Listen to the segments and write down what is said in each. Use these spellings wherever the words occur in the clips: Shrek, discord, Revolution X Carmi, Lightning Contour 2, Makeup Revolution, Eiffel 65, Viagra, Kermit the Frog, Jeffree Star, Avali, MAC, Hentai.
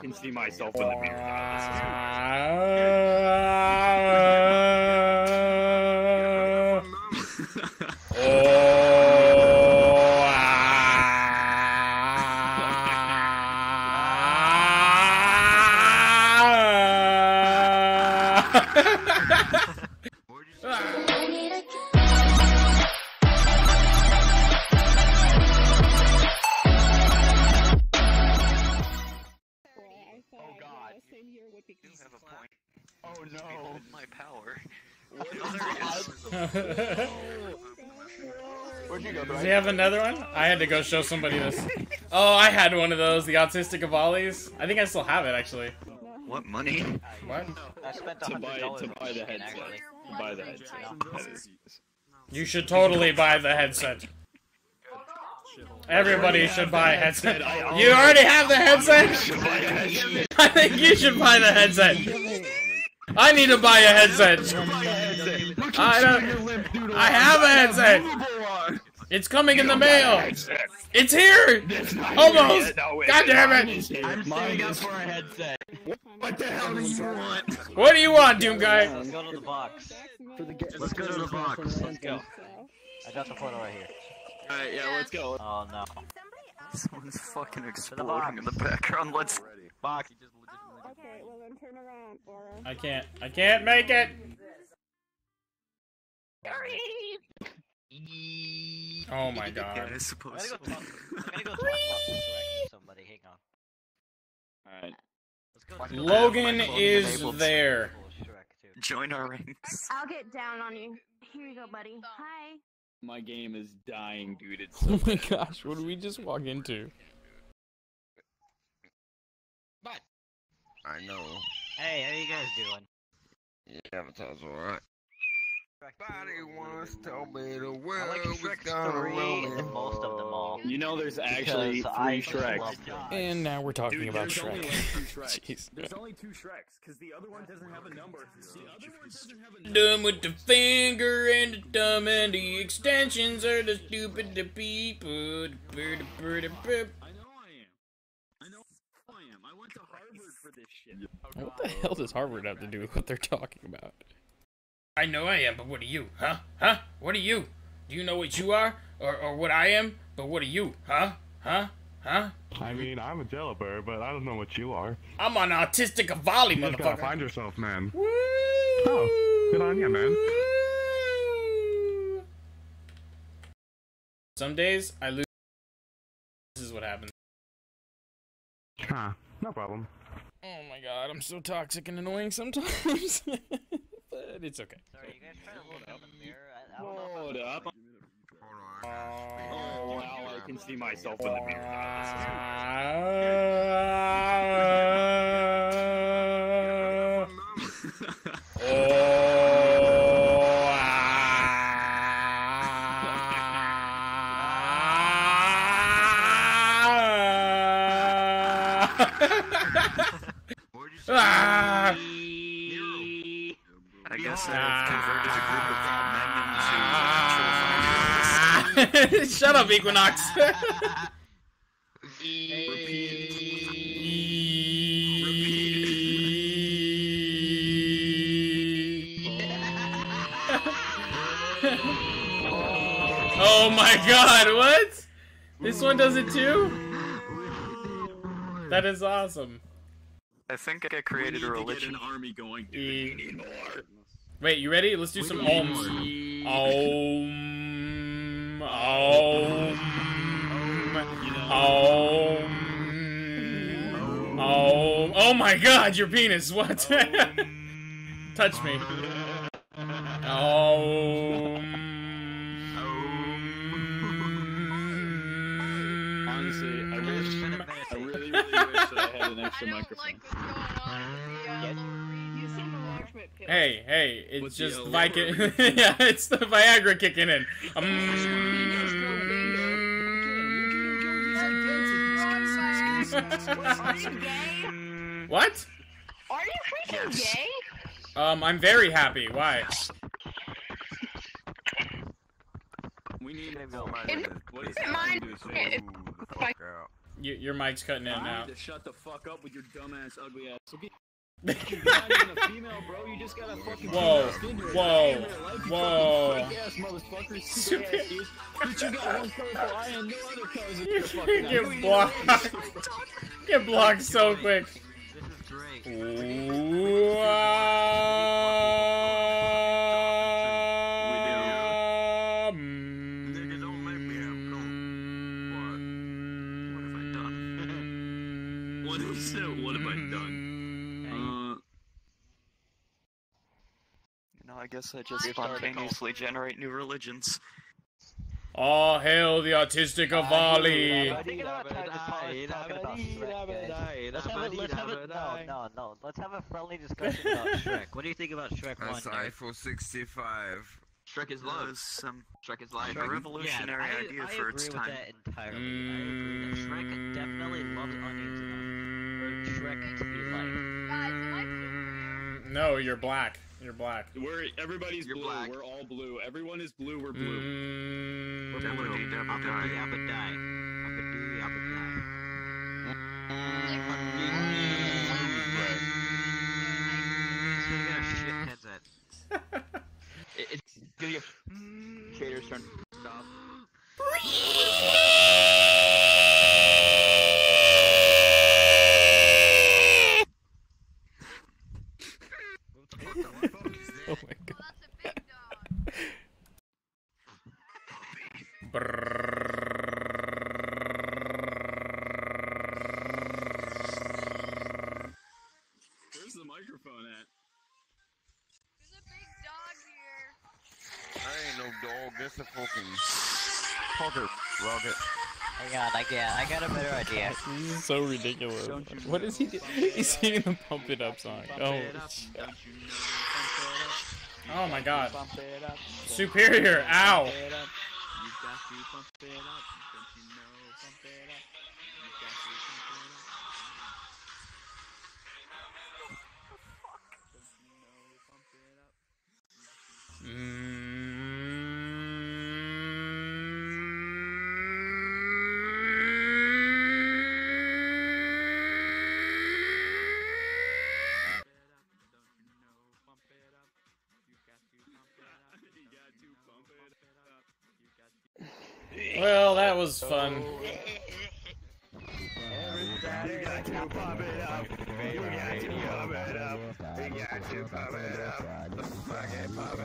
can see myself in the mirror. Oh no! My power. Where'd you go, Brian? Does he have another one? I had to go show somebody this. Oh, I had one of those, the autistic Avalis. I think I still have it, actually. What money? What? I spent $100 to buy the headset. You should totally buy the headset. Everybody should buy a headset. You already have the headset? I think you should buy the headset. I need to buy a headset. I have a headset. It's coming in the mail. It's here. Almost. God damn it. I'm standing up for a headset. What the hell do you want? What do you want, Doom Guy? Let's go to the box. Let's go. I got the photo right here. Alright, yeah, let's go. Oh no. Someone's fucking exploding in the background. Let's. Box. Okay, well then turn around, or... I can't make it! Oh my god. Yeah, I gotta go talk to somebody, hang on. Alright. Logan is there. Join our ranks. I'll get down on you. Here you go, buddy. Hi. My game is dying, dude. It's so bad. Oh my gosh, what did we just walk into? But I know. Hey, how you guys doing? Yeah, Avatar's alright. Everybody wants to tell me the world is most of them all. You know there's actually three Shreks. And now we're talking about Shrek. Jeez. There's only two Shreks, because the other one doesn't have a number. Dumb with the finger and the thumb and the extensions are the stupid the people. I know I am. I went to Harvard for this shit. What the hell does Harvard have to do with what they're talking about? I know I am, but what are you? Huh? Huh? What are you? Do you know what you are? Or what I am? But what are you? Huh? Huh? Huh? I mean, I'm a jailbird, but I don't know what you are. I'm an autistic Avali, motherfucker. You gotta find yourself, man. Woo! Oh, good on you, man. Some days, I lose. This is what happens. Huh. No problem. Oh my god, I'm so toxic and annoying sometimes. But it's okay. Sorry, you guys try to load up in the mirror. Hold up. Oh, wow, I can see myself in the mirror. I guess I've converted a group of men into shut up, Equinox! Repeat. Oh my god, what? This one does it too? That is awesome. I think I created a religion. An army going, dude. We need more. Wait, you ready? Let's do some ohms. Om. Oh my god, your penis, what? Touch me. Honestly, I really wish that I had an extra microphone. Hey, it's just Viking. Yeah, it's the Viagra kicking in. What? Are you freaking gay? I'm very happy. Why? We need to go. What is it? Your mic's cutting in now. To shut the fuck up with your dumb ass, ugly ass. You're not even a female, bro. You just got a fucking whoa. Ass motherfucker. Stupid ass dude. But you got one purple eye and no other colors in your fucking eye. Get blocked. Get blocked so quick. This is Drake. What have I done? You know, I guess I just spontaneously generate new religions. All hail the artistic Avali! Let's have a friendly discussion about Shrek. What do you think about Shrek 1? That's Eiffel 65. Shrek is love. Shrek is life. A revolutionary idea for its time. I agree with that entirely. I agree that Shrek definitely loves onions enough for Shrek to be life. Guys, am I blue? No, you're black. You're black. Everybody's blue. Black. We're all blue. Everyone is blue. We're blue. We're blue. I'm gonna die. Trader's turn. Stop. Oh my god. That's a big dog. Where's the microphone at? I ain't no dog, that's a fucking rocket. Hang on, I got a better idea. This is so ridiculous. What is he doing? He's singing the Pump It Up song. Oh, oh my god. Superior, ow! Well, that was fun. Everybody got to pump it up. We got to pump it up. We got to pump it up. Let's fucking pump it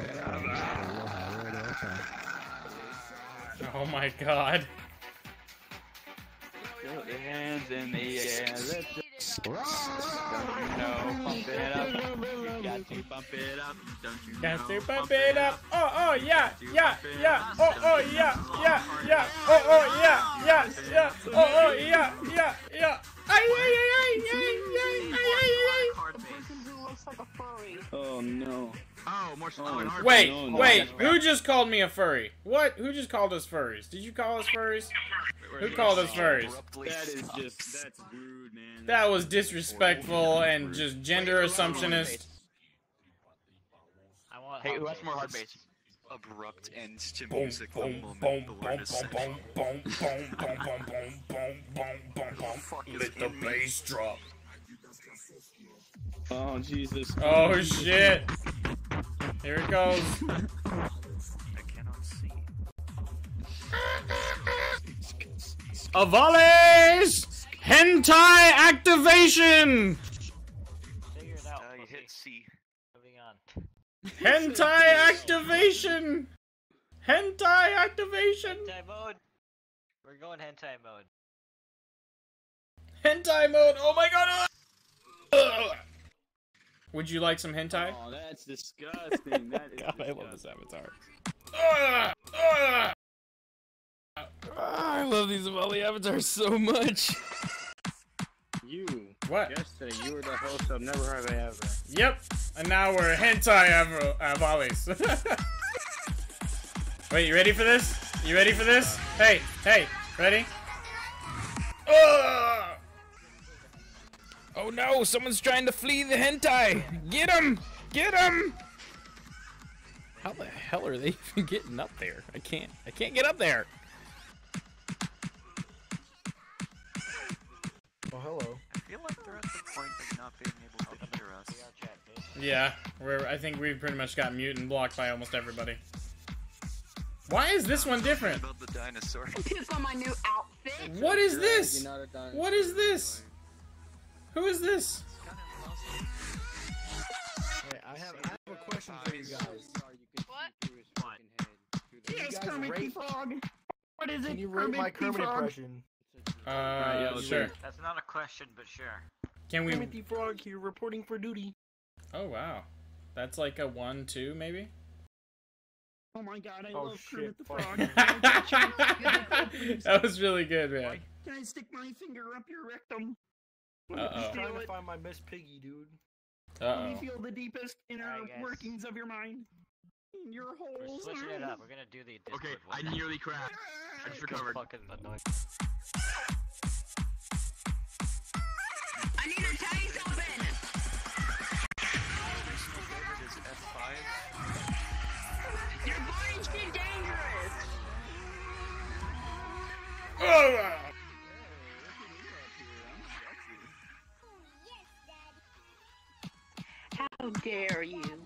up. Oh my god. Put your hands in the air. Let's go. No, pump it up. You got to pump it up. Don't you got to pump it up. Oh, oh, yeah, yeah, yeah. Oh, oh, yeah, yeah, yeah. Oh, oh, yeah, yeah, yeah. Oh, oh, yeah, yeah, yeah. Oh, no. Oh, more slow. Wait, wait. Who just called me a furry? What? Who just called us furries? Did you call us furries? Who called us furries? That is just, that's rude, man. That was disrespectful and just gender assumptionist. Hey, who has more hard bass? Abrupt ends to music. Boom, boom, boom, boom, boom, boom, boom, boom, boom, boom, boom, boom. Let the bass drop. Oh Jesus! Oh shit! Here it goes. I cannot see. Avali's hentai activation. Figure it out. You hit C. Moving on. Hentai activation. Hentai activation. Hentai mode. We're going hentai mode. Hentai mode. Oh my god! Would you like some hentai? Oh, that's disgusting. That is God, disgusting. I love this avatar. I love these Avali avatars so much. You. What? Yesterday, you were the host of Never Have I Ever. Yep. And now we're hentai Avalis. Wait, you ready for this? You ready for this? Hey, hey, ready? Oh no, someone's trying to flee the hentai! Get him! Get him! How the hell are they even getting up there? I can't get up there! at the point of not being able to hear us. Yeah, I think we've pretty much got mute and blocked by almost everybody. Why is this one different? Puke on my new outfit. What is this? What is this? Who is this? Hey, I have a question for you guys. What? Yes, Kermit the Frog. What is it? Can you rate my Kermit impression? Sure. That's not a question, but sure. Can we? Kermit the Frog here, reporting for duty. Oh wow, that's like a 1-2 maybe. Oh my god, I love Kermit the Frog. That was really good, man. Can I stick my finger up your rectum? I'm trying to find my Miss Piggy, dude. Let me feel the deepest inner workings of your mind. Your whole. We're switching it up. We're gonna do the. Discord voice. I nearly crashed. I just recovered. I need a tiny open. Your body's too dangerous. Oh. How dare you?